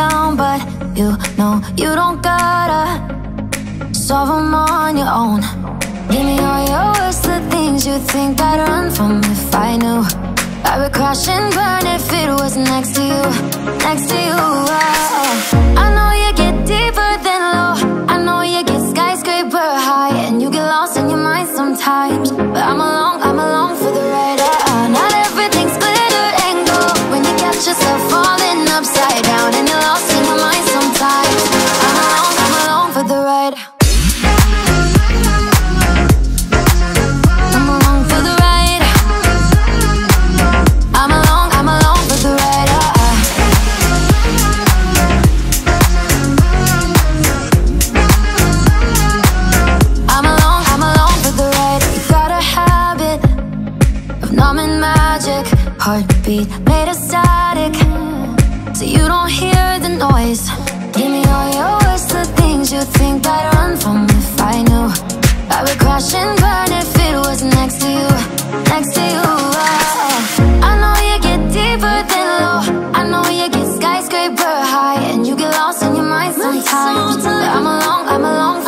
down, but you know you don't gotta solve them on your own. Give me all your worst, the things you think I'd run from. If I knew, I would crash and burn if it was next to you, next to you. Oh. I know you get deeper than low, I know you get skyscraper high, and you get lost in your mind sometimes, but I'm along for the ride. Not everything's glitter and gold when you catch yourself falling upside down and you're lost in your mind sometimes. I'm along for the ride. Heartbeat made of static, so you don't hear the noise. Give me all your worst, the things you think I'd run from. If I knew, I would crash and burn if it was next to you, next to you. Oh. I know you get deeper than low, I know you get skyscraper high, and you get lost in your mind sometimes. But I'm along, I'm along.